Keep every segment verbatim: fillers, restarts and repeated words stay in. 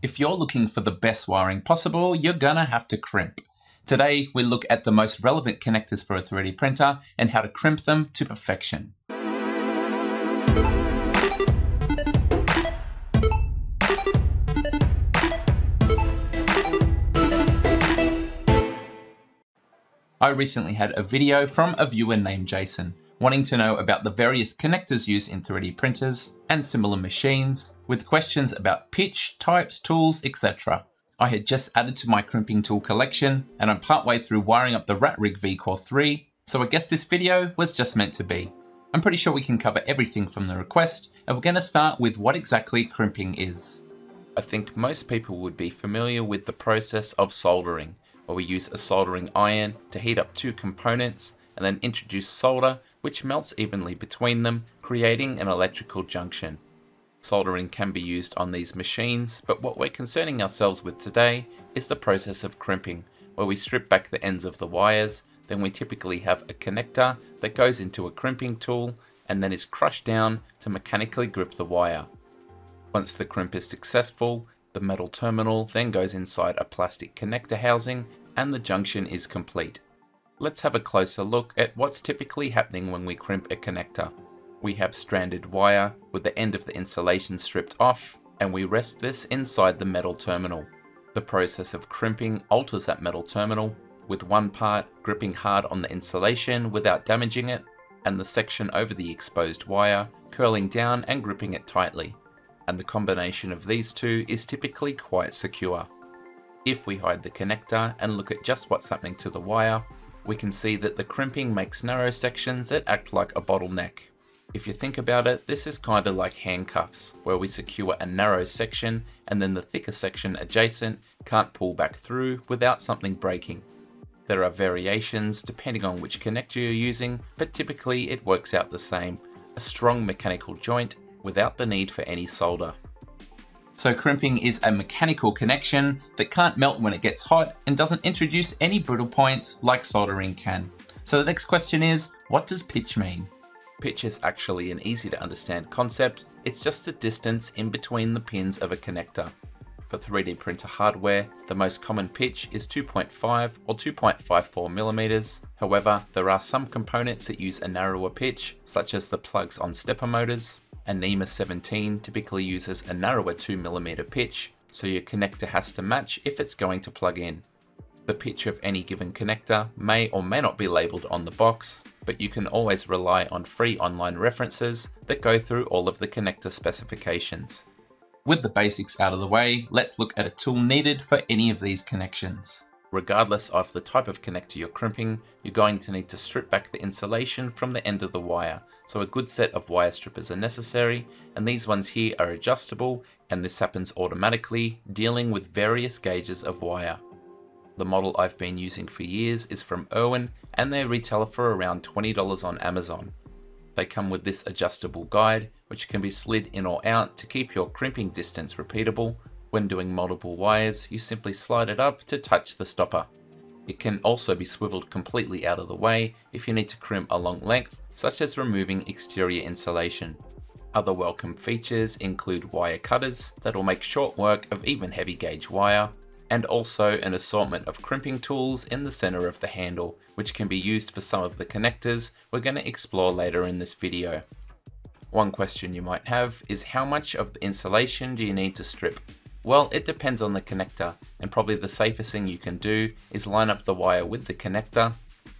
If you're looking for the best wiring possible, you're gonna have to crimp. Today, we look at the most relevant connectors for a three D printer and how to crimp them to perfection. I recently had a video from a viewer named Jason, wanting to know about the various connectors used in three D printers and similar machines, with questions about pitch, types, tools, et cetera. I had just added to my crimping tool collection, and I'm partway through wiring up the Rat Rig V Core three, so I guess this video was just meant to be. I'm pretty sure we can cover everything from the request, and we're going to start with what exactly crimping is. I think most people would be familiar with the process of soldering, where we use a soldering iron to heat up two components and then introduce solder which melts evenly between them, creating an electrical junction. Soldering can be used on these machines, but what we're concerning ourselves with today is the process of crimping, where we strip back the ends of the wires, then we typically have a connector that goes into a crimping tool and then is crushed down to mechanically grip the wire. Once the crimp is successful, the metal terminal then goes inside a plastic connector housing and the junction is complete. Let's have a closer look at what's typically happening when we crimp a connector. We have stranded wire with the end of the insulation stripped off, and we rest this inside the metal terminal. The process of crimping alters that metal terminal, with one part gripping hard on the insulation without damaging it, and the section over the exposed wire curling down and gripping it tightly. And the combination of these two is typically quite secure. If we hide the connector and look at just what's happening to the wire, we can see that the crimping makes narrow sections that act like a bottleneck. If you think about it, this is kind of like handcuffs, where we secure a narrow section and then the thicker section adjacent can't pull back through without something breaking. There are variations depending on which connector you're using, but typically it works out the same, a strong mechanical joint without the need for any solder. So crimping is a mechanical connection that can't melt when it gets hot and doesn't introduce any brittle points like soldering can. So the next question is, what does pitch mean? Pitch is actually an easy to understand concept. It's just the distance in between the pins of a connector. For three D printer hardware, the most common pitch is two point five or two point five four millimeters. However, there are some components that use a narrower pitch, such as the plugs on stepper motors. A NEMA seventeen typically uses a narrower two millimeter pitch, so your connector has to match if it's going to plug in. The pitch of any given connector may or may not be labelled on the box, but you can always rely on free online references that go through all of the connector specifications. With the basics out of the way, let's look at a tool needed for any of these connections. Regardless of the type of connector you're crimping, you're going to need to strip back the insulation from the end of the wire, so a good set of wire strippers are necessary, and these ones here are adjustable, and this happens automatically, dealing with various gauges of wire. The model I've been using for years is from Irwin, and they retail for around twenty dollars on Amazon. They come with this adjustable guide, which can be slid in or out to keep your crimping distance repeatable. When doing multiple wires, you simply slide it up to touch the stopper. It can also be swiveled completely out of the way if you need to crimp a long length, such as removing exterior insulation. Other welcome features include wire cutters that'll make short work of even heavy gauge wire, and also an assortment of crimping tools in the center of the handle, which can be used for some of the connectors we're going to explore later in this video. One question you might have is, how much of the insulation do you need to strip? Well, it depends on the connector, and probably the safest thing you can do is line up the wire with the connector,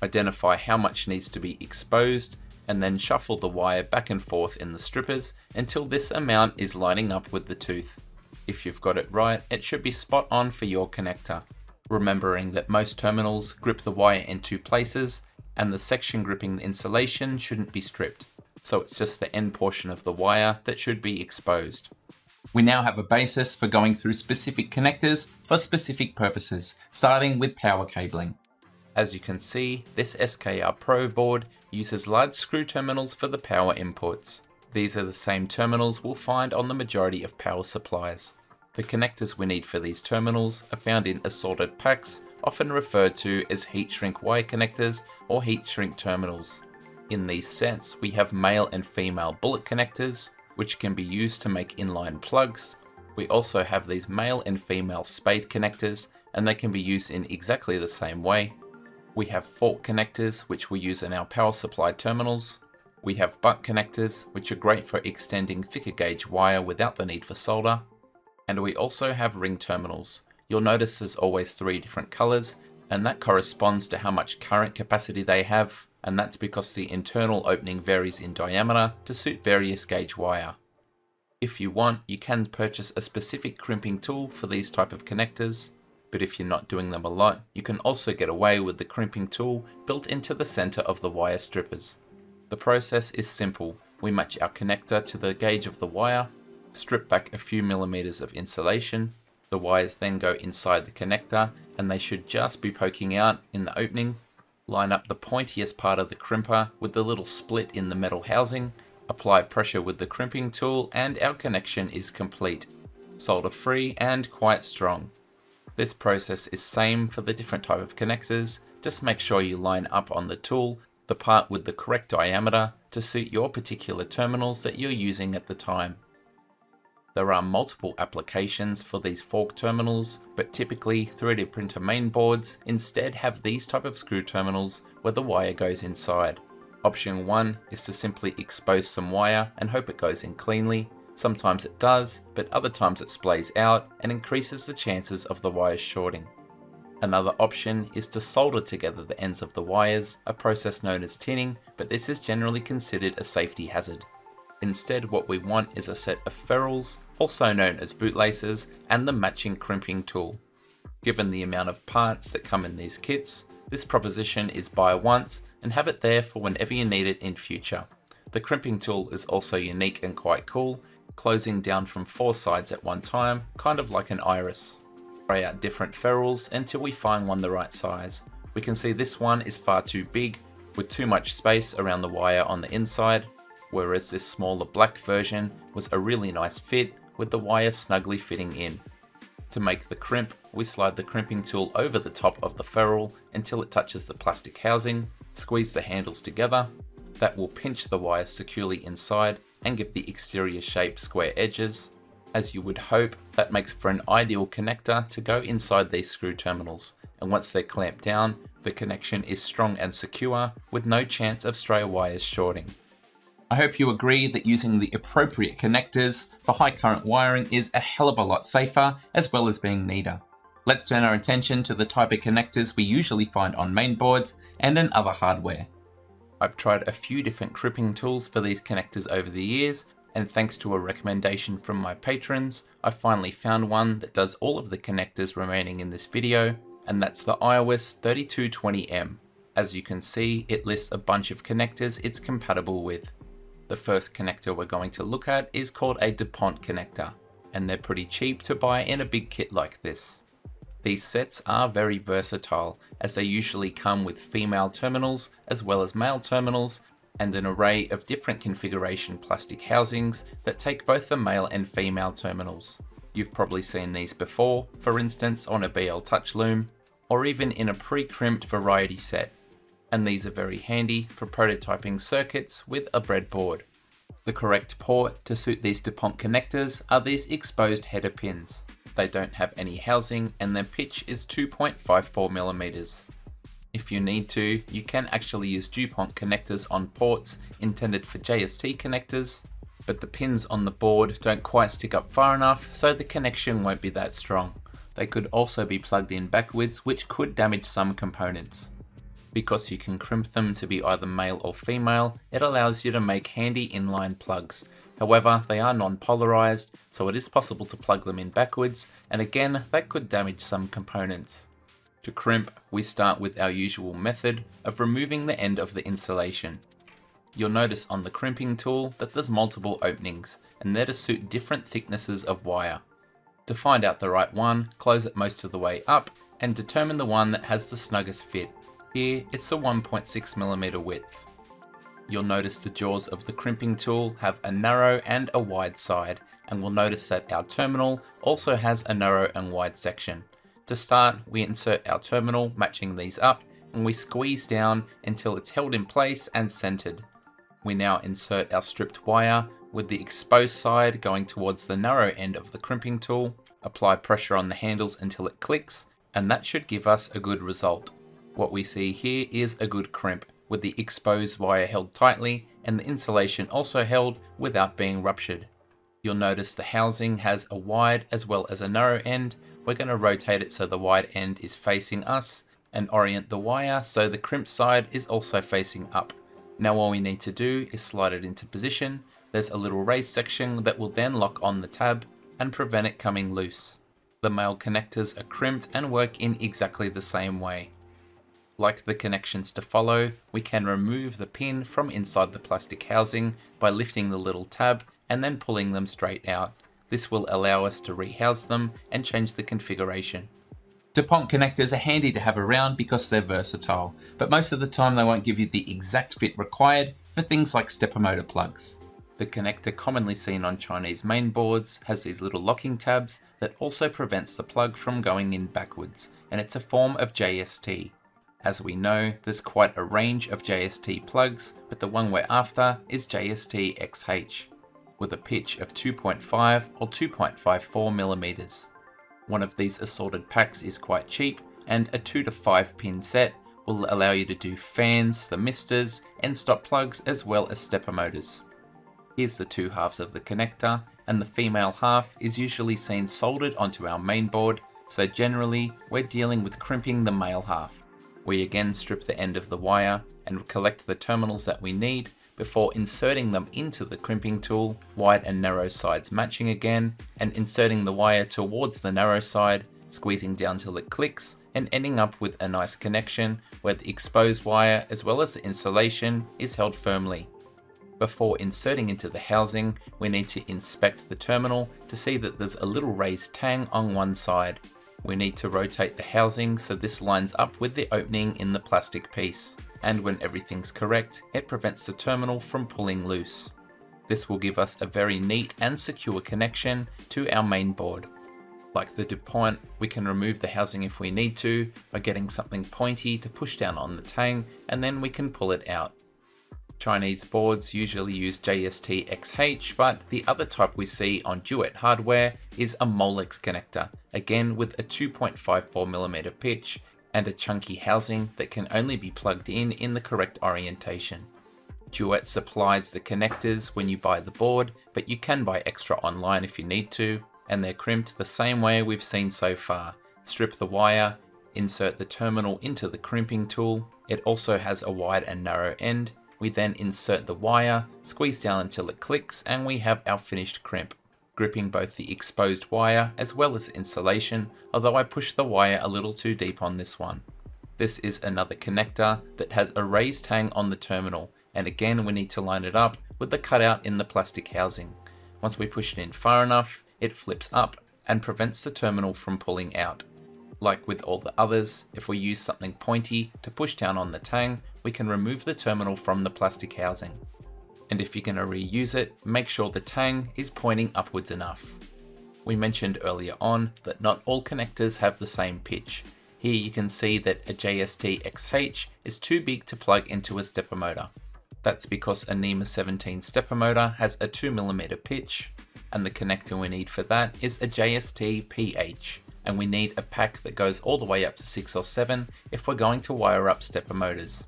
identify how much needs to be exposed, and then shuffle the wire back and forth in the strippers until this amount is lining up with the tooth. If you've got it right, it should be spot on for your connector. Remembering that most terminals grip the wire in two places, and the section gripping the insulation shouldn't be stripped, so it's just the end portion of the wire that should be exposed. We now have a basis for going through specific connectors for specific purposes, starting with power cabling. As you can see, this S K R Pro board uses large screw terminals for the power inputs. These are the same terminals we'll find on the majority of power supplies. The connectors we need for these terminals are found in assorted packs, often referred to as heat shrink wire connectors or heat shrink terminals. In these sets, we have male and female bullet connectors, which can be used to make inline plugs. We also have these male and female spade connectors, and they can be used in exactly the same way. We have fork connectors, which we use in our power supply terminals. We have butt connectors, which are great for extending thicker gauge wire without the need for solder. And we also have ring terminals. You'll notice there's always three different colors, and that corresponds to how much current capacity they have, and that's because the internal opening varies in diameter to suit various gauge wire. If you want, you can purchase a specific crimping tool for these type of connectors, but if you're not doing them a lot, you can also get away with the crimping tool built into the center of the wire strippers. The process is simple. We match our connector to the gauge of the wire, strip back a few millimeters of insulation. The wires then go inside the connector, and they should just be poking out in the opening. Line up the pointiest part of the crimper with the little split in the metal housing, apply pressure with the crimping tool, and our connection is complete. Solder free and quite strong. This process is same for the different type of connectors. Just make sure you line up on the tool the part with the correct diameter to suit your particular terminals that you're using at the time. There are multiple applications for these fork terminals, but typically three D printer mainboards instead have these type of screw terminals where the wire goes inside. Option one is to simply expose some wire and hope it goes in cleanly. Sometimes it does, but other times it splays out and increases the chances of the wires shorting. Another option is to solder together the ends of the wires, a process known as tinning, but this is generally considered a safety hazard. Instead, what we want is a set of ferrules, also known as bootlaces, and the matching crimping tool. Given the amount of parts that come in these kits, this proposition is buy once and have it there for whenever you need it in future. The crimping tool is also unique and quite cool, closing down from four sides at one time, kind of like an iris. Try out different ferrules until we find one the right size. We can see this one is far too big with too much space around the wire on the inside, whereas this smaller black version was a really nice fit with the wire snugly fitting in. To make the crimp, we slide the crimping tool over the top of the ferrule until it touches the plastic housing, squeeze the handles together. That will pinch the wire securely inside and give the exterior shape square edges. As you would hope, that makes for an ideal connector to go inside these screw terminals, and once they're clamped down, the connection is strong and secure with no chance of stray wires shorting. I hope you agree that using the appropriate connectors for high current wiring is a hell of a lot safer as well as being neater. Let's turn our attention to the type of connectors we usually find on mainboards and in other hardware. I've tried a few different crimping tools for these connectors over the years, and thanks to a recommendation from my patrons, I finally found one that does all of the connectors remaining in this video, and that's the IWISS thirty-two twenty M. As you can see, it lists a bunch of connectors it's compatible with. The first connector we're going to look at is called a DuPont connector, and they're pretty cheap to buy in a big kit like this. These sets are very versatile, as they usually come with female terminals as well as male terminals, and an array of different configuration plastic housings that take both the male and female terminals. You've probably seen these before, for instance on a B L Touch loom, or even in a pre-crimped variety set. And these are very handy for prototyping circuits with a breadboard. The correct port to suit these DuPont connectors are these exposed header pins. They don't have any housing and their pitch is two point five four millimeters. If you need to, you can actually use DuPont connectors on ports intended for J S T connectors, but the pins on the board don't quite stick up far enough, so the connection won't be that strong. They could also be plugged in backwards, which could damage some components. Because you can crimp them to be either male or female, it allows you to make handy inline plugs. However, they are non-polarized, so it is possible to plug them in backwards, and again, that could damage some components. To crimp, we start with our usual method of removing the end of the insulation. You'll notice on the crimping tool that there's multiple openings, and they're to suit different thicknesses of wire. To find out the right one, close it most of the way up and determine the one that has the snuggest fit. Here, it's the one point six millimeter width. You'll notice the jaws of the crimping tool have a narrow and a wide side, and we'll notice that our terminal also has a narrow and wide section. To start, we insert our terminal matching these up, and we squeeze down until it's held in place and centered. we now insert our stripped wire with the exposed side going towards the narrow end of the crimping tool, apply pressure on the handles until it clicks, and that should give us a good result. What we see here is a good crimp, with the exposed wire held tightly and the insulation also held without being ruptured. You'll notice the housing has a wide as well as a narrow end. We're going to rotate it so the wide end is facing us and orient the wire so the crimped side is also facing up. Now all we need to do is slide it into position. There's a little raised section that will then lock on the tab and prevent it coming loose. The male connectors are crimped and work in exactly the same way. Like the connections to follow, we can remove the pin from inside the plastic housing by lifting the little tab and then pulling them straight out. This will allow us to rehouse them and change the configuration. DuPont connectors are handy to have around because they're versatile, but most of the time they won't give you the exact fit required for things like stepper motor plugs. The connector commonly seen on Chinese mainboards has these little locking tabs that also prevents the plug from going in backwards, and it's a form of J S T. As we know, there's quite a range of J S T plugs, but the one we're after is J S T X H, with a pitch of two point five or two point five four millimeters. One of these assorted packs is quite cheap, and a two to five pin set will allow you to do fans, thermistors, end stop plugs, as well as stepper motors. Here's the two halves of the connector, and the female half is usually seen soldered onto our mainboard, so generally we're dealing with crimping the male half. We again strip the end of the wire and collect the terminals that we need before inserting them into the crimping tool, wide and narrow sides matching again, and inserting the wire towards the narrow side, squeezing down till it clicks, and ending up with a nice connection where the exposed wire as well as the insulation is held firmly. Before inserting into the housing, we need to inspect the terminal to see that there's a little raised tang on one side. We need to rotate the housing so this lines up with the opening in the plastic piece, and when everything's correct, it prevents the terminal from pulling loose. This will give us a very neat and secure connection to our mainboard. Like the DuPont, we can remove the housing if we need to by getting something pointy to push down on the tang, and then we can pull it out. Chinese boards usually use J S T X H, but the other type we see on Duet hardware is a Molex connector, again with a two point five four millimeter pitch and a chunky housing that can only be plugged in in the correct orientation. Duet supplies the connectors when you buy the board, but you can buy extra online if you need to, and they're crimped the same way we've seen so far. Strip the wire, insert the terminal into the crimping tool. It also has a wide and narrow end. We then insert the wire, squeeze down until it clicks, and we have our finished crimp, gripping both the exposed wire as well as the insulation, although I pushed the wire a little too deep on this one. This is another connector that has a raised tang on the terminal, and again we need to line it up with the cutout in the plastic housing. Once we push it in far enough, it flips up and prevents the terminal from pulling out. Like with all the others, if we use something pointy to push down on the tang, we can remove the terminal from the plastic housing. And if you're going to reuse it, make sure the tang is pointing upwards enough. We mentioned earlier on that not all connectors have the same pitch. Here you can see that a J S T X H is too big to plug into a stepper motor. That's because a NEMA seventeen stepper motor has a two millimeter pitch, and the connector we need for that is a J S T P H. And we need a pack that goes all the way up to six or seven if we're going to wire up stepper motors.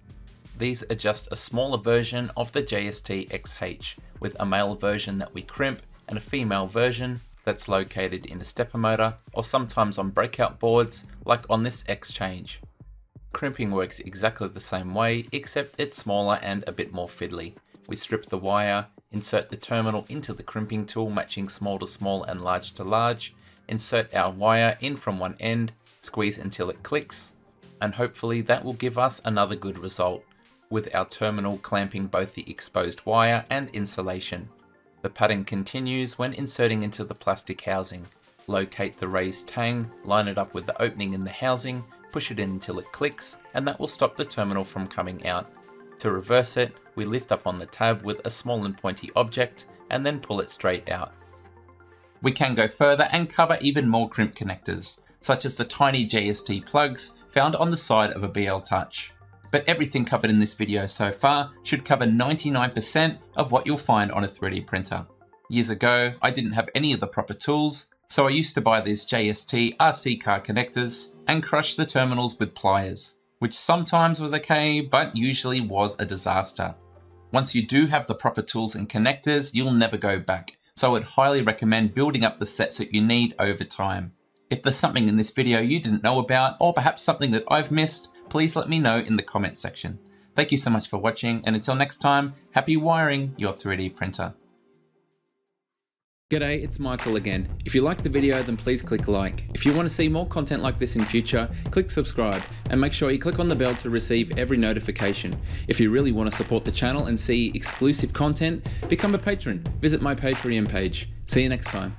These are just a smaller version of the J S T X H, with a male version that we crimp and a female version that's located in a stepper motor, or sometimes on breakout boards like on this X-Change. Crimping works exactly the same way, except it's smaller and a bit more fiddly. We strip the wire, insert the terminal into the crimping tool matching small to small and large to large, insert our wire in from one end, squeeze until it clicks, and hopefully that will give us another good result, with our terminal clamping both the exposed wire and insulation. The pattern continues when inserting into the plastic housing. Locate the raised tang, line it up with the opening in the housing, push it in until it clicks, and that will stop the terminal from coming out. To reverse it, we lift up on the tab with a small and pointy object, and then pull it straight out. We can go further and cover even more crimp connectors, such as the tiny J S T plugs found on the side of a B L Touch. but everything covered in this video so far should cover ninety-nine percent of what you'll find on a three D printer. Years ago, I didn't have any of the proper tools, so I used to buy these J S T R C card connectors and crush the terminals with pliers, which sometimes was okay, but usually was a disaster. Once you do have the proper tools and connectors, you'll never go back. So I would highly recommend building up the sets that you need over time. If there's something in this video you didn't know about, or perhaps something that I've missed, please let me know in the comments section. Thank you so much for watching, and until next time, happy wiring your three D printer. G'day, it's Michael again. If you like the video, then please click like. If you want to see more content like this in future, click subscribe and make sure you click on the bell to receive every notification. If you really want to support the channel and see exclusive content, become a patron. Visit my Patreon page. See you next time.